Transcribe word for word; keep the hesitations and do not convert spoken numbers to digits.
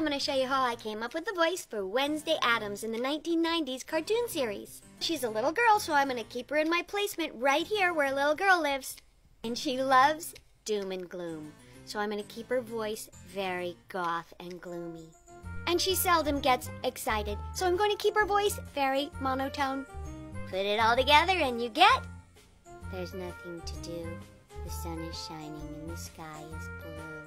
I'm going to show you how I came up with the voice for Wednesday Addams in the nineteen nineties cartoon series. She's a little girl, so I'm going to keep her in my placement right here where a little girl lives. And she loves doom and gloom, so I'm going to keep her voice very goth and gloomy. And she seldom gets excited, so I'm going to keep her voice very monotone. Put it all together and you get... There's nothing to do. The sun is shining and the sky is blue.